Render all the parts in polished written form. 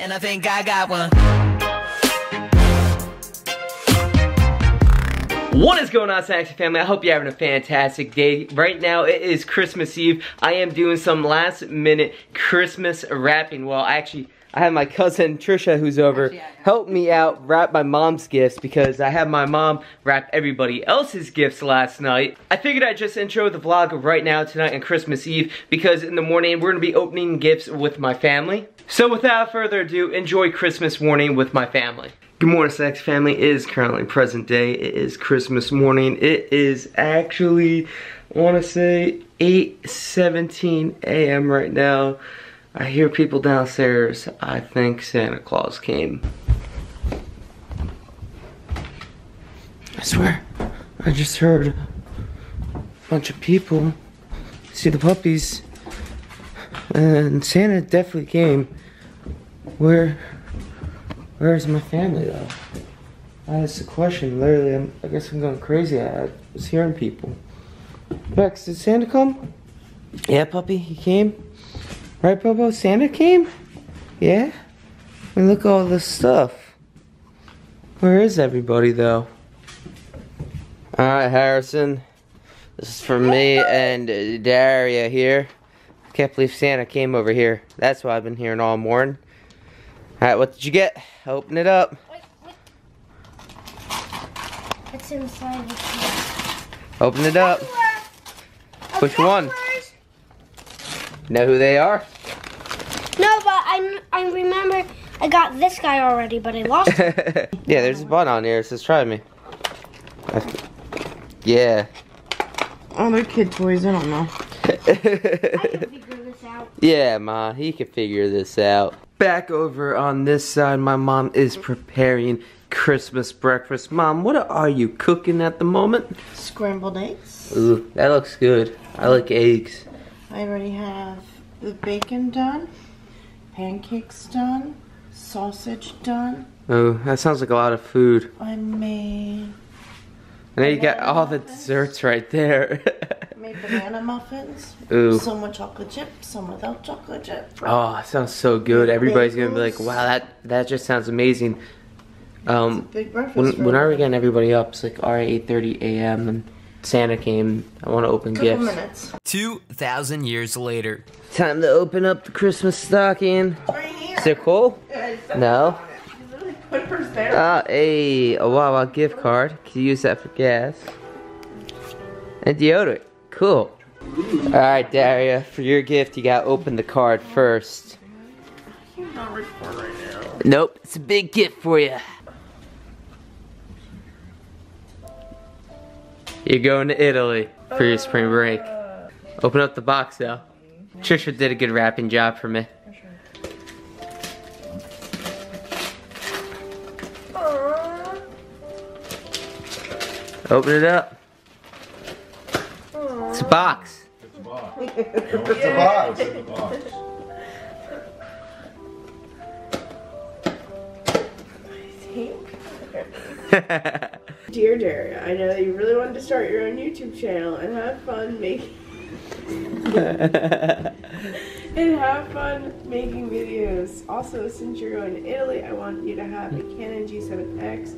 And I think I got one. What is going on, Science family? I hope you're having a fantastic day. Right now, it is Christmas Eve. I am doing some last minute Christmas wrapping. Well, I have my cousin Trisha, who's over, help me out wrap my mom's gifts because I had my mom wrap everybody else's gifts last night. I figured I'd just intro the vlog right now tonight on Christmas Eve because in the morning we're going to be opening gifts with my family. So without further ado, enjoy Christmas morning with my family. Good morning, Sax family. It is currently present day. It is Christmas morning. It is actually, I want to say, 8:17 a.m. right now. I hear people downstairs. I think Santa Claus came. I swear, I just heard a bunch of people see the puppies, and Santa definitely came. Where is my family though? That's the question. Literally, I guess I'm going crazy. I was hearing people. Bex, did Santa come? Yeah, puppy, he came. Right, Bobo? Santa came? Yeah? I mean, look at all this stuff. Where is everybody, though? Alright, Harrison. This is for me and Daria here. I can't believe Santa came over here. That's what I've been hearing all morning. Alright, what did you get? Open it up. What's inside this? Open it up. Which one? Know who they are? No, but I remember I got this guy already, but I lost him. Yeah, there's a button on here. It says try me. Yeah. Oh, they're kid toys. I don't know. I can figure this out. Yeah, Ma, he can figure this out. Back over on this side, my mom is preparing Christmas breakfast. Mom, what are you cooking at the moment? Scrambled eggs. Ooh, that looks good. I like eggs. I already have the bacon done, pancakes done, sausage done. Oh, that sounds like a lot of food. I made... And then you got all the desserts right there. I made banana muffins. Ooh. Some with chocolate chip, some without chocolate chip. Oh, that sounds so good. Everybody's going to be like, wow, that just sounds amazing. It's a big breakfast when are we getting everybody up? It's like, all right, 8:30 a.m. and... Santa came. I want to open gifts. 2,000 years later. Time to open up the Christmas stocking. Is it cool? No. Ah, a Wawa gift card. Can you use that for gas? And deodorant. Cool. Alright, Daria, for your gift, you gotta open the card first. I can't reach for right now. Nope, it's a big gift for you. You're going to Italy for your spring break. Open up the box though. Trisha did a good wrapping job for me. Open it up. It's a box. It's a box. It's a box. It's a box. Dear Daria, I know that you really wanted to start your own YouTube channel and have fun making videos. Also, since you're going to Italy, I want you to have a Canon G7X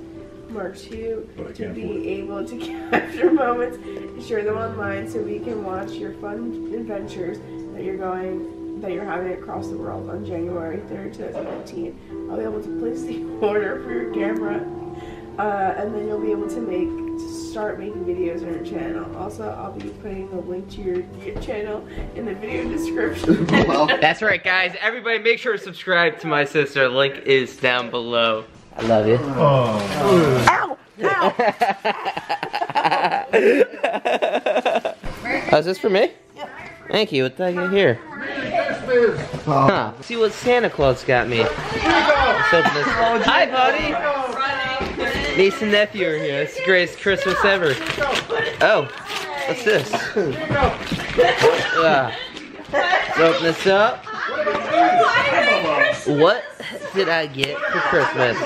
Mark II to be able to capture moments and share them online so we can watch your fun adventures that you're having across the world on January 3rd, 2019. I'll be able to place the order for your camera. And then you'll be able to start making videos on your channel. Also, I'll be putting the link to your channel in the video description. Well, that's right, guys. Everybody, make sure to subscribe to my sister. Link is down below. I love you. Oh. Ow! Ow! Oh, is this for me? Yep. Thank you. What did I get here? Huh. See what Santa Claus got me. Hi, buddy. Niece and nephew are here. It's the greatest Christmas ever. Oh, what's this? Let's open this up. What did I get for Christmas?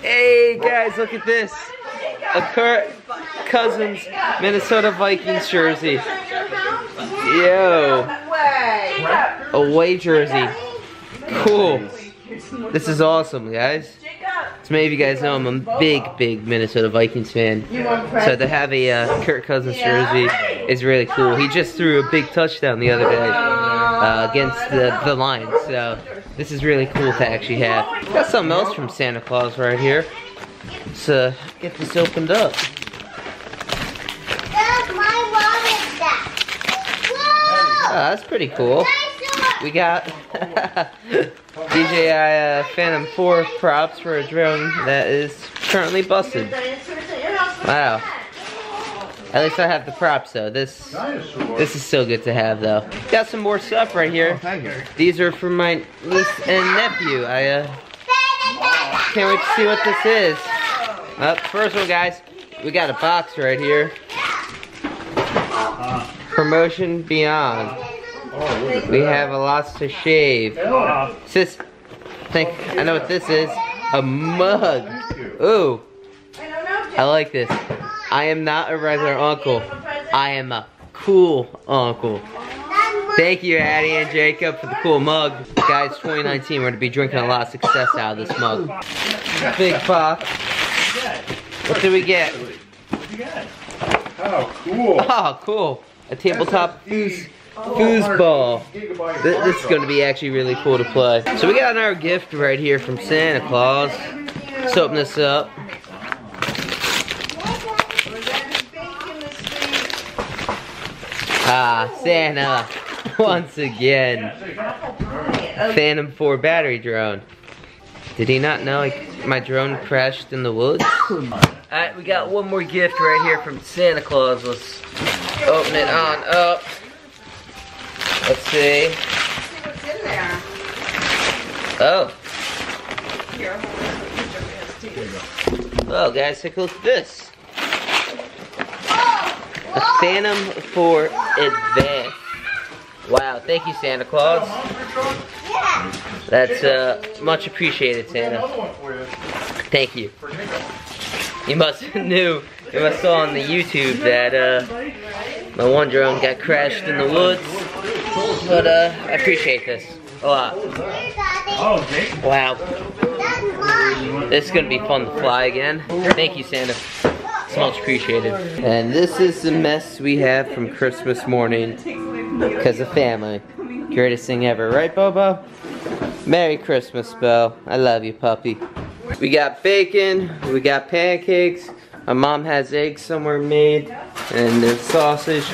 Hey guys, look at this. A Kirk Cousins Minnesota Vikings jersey. Yo. Away jersey. Cool. This is awesome, guys. So many of you guys know I'm a big Minnesota Vikings fan. So to have a Kirk Cousins jersey is really cool. He just threw a big touchdown the other day against the Lions. So this is really cool to actually have. Got something else from Santa Claus right here. Let's get this opened up. Oh, that's pretty cool. We got DJI Phantom 4 props for a drone that is currently busted. Wow. At least I have the props though. This is so good to have though. Got some more stuff right here. These are for my niece and nephew. I can't wait to see what this is. First one, guys, we got a box right here. Promotion Beyond. We have a lot to shave. Sis, think I know what this is. A mug. Ooh, I like this. I am not a regular uncle. I am a cool uncle. Thank you, Addie and Jacob, for the cool mug. Guys, 2019, we're gonna be drinking a lot of success out of this mug. Big pop. What do we get? Oh, cool. Oh, cool. A tabletop foosball. This is going to be actually really cool to play. So we got our gift right here from Santa Claus. Let's open this up. Ah, Santa. Once again. Phantom 4 battery drone. Did he not know my drone crashed in the woods? Alright, we got one more gift right here from Santa Claus. Let's open it on up. Let's see. Let's see what's in there. Oh. Oh, guys, take a look at this. A Phantom 4 Advance. Wow, thank you, Santa Claus. That's much appreciated, Santa. Thank you. You must have knew, you must have saw on the YouTube that my one drone got crashed in the woods. But I appreciate this a lot. Wow. This is going to be fun to fly again. Thank you, Santa. It's much appreciated. And this is the mess we have from Christmas morning because of family. Greatest thing ever, right, Bobo? Merry Christmas, Bo. I love you, puppy. We got bacon, we got pancakes. My mom has eggs somewhere made, and there's sausage.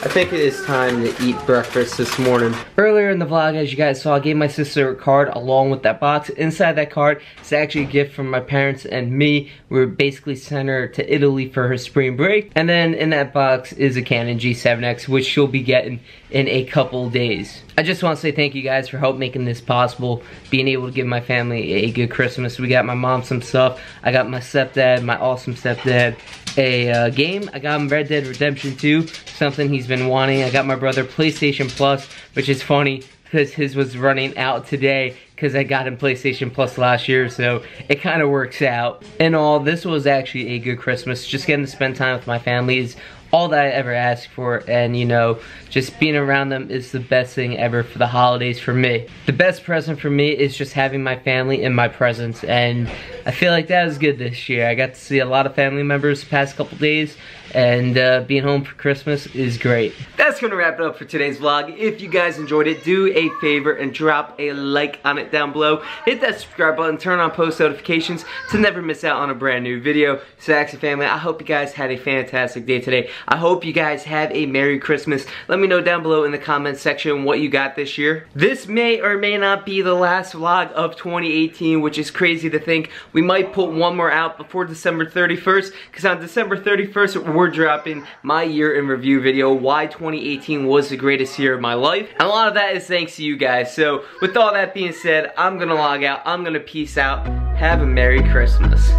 I think it is time to eat breakfast this morning. Earlier in the vlog, as you guys saw, I gave my sister a card along with that box. Inside that card, it's actually a gift from my parents and me. We basically sent her to Italy for her spring break. And then in that box is a Canon G7X, which she'll be getting in a couple days. I just want to say thank you guys for help making this possible, being able to give my family a good Christmas. We got my mom some stuff. I got my stepdad, my awesome stepdad, a game. I got him Red Dead Redemption 2, something he's been wanting. I got my brother PlayStation Plus, which is funny because his was running out today because I got him PlayStation Plus last year, so it kind of works out. In all, this was actually a good Christmas. Just getting to spend time with my family is all that I ever ask for, and you know, just being around them is the best thing ever for the holidays for me. The best present for me is just having my family in my presence, and I feel like that was good this year. I got to see a lot of family members the past couple days, and being home for Christmas is great. That's gonna wrap it up for today's vlog. If you guys enjoyed it, do a favor and drop a like on it down below. Hit that subscribe button, turn on post notifications to never miss out on a brand new video. So Axie family, I hope you guys had a fantastic day today. I hope you guys have a Merry Christmas. Let me know down below in the comments section what you got this year. This may or may not be the last vlog of 2018, which is crazy to think. We might put one more out before December 31st, because on December 31st, we're dropping my year in review video, why 2018 was the greatest year of my life. And a lot of that is thanks to you guys. So with all that being said, I'm gonna log out. I'm gonna peace out. Have a Merry Christmas.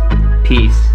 Peace.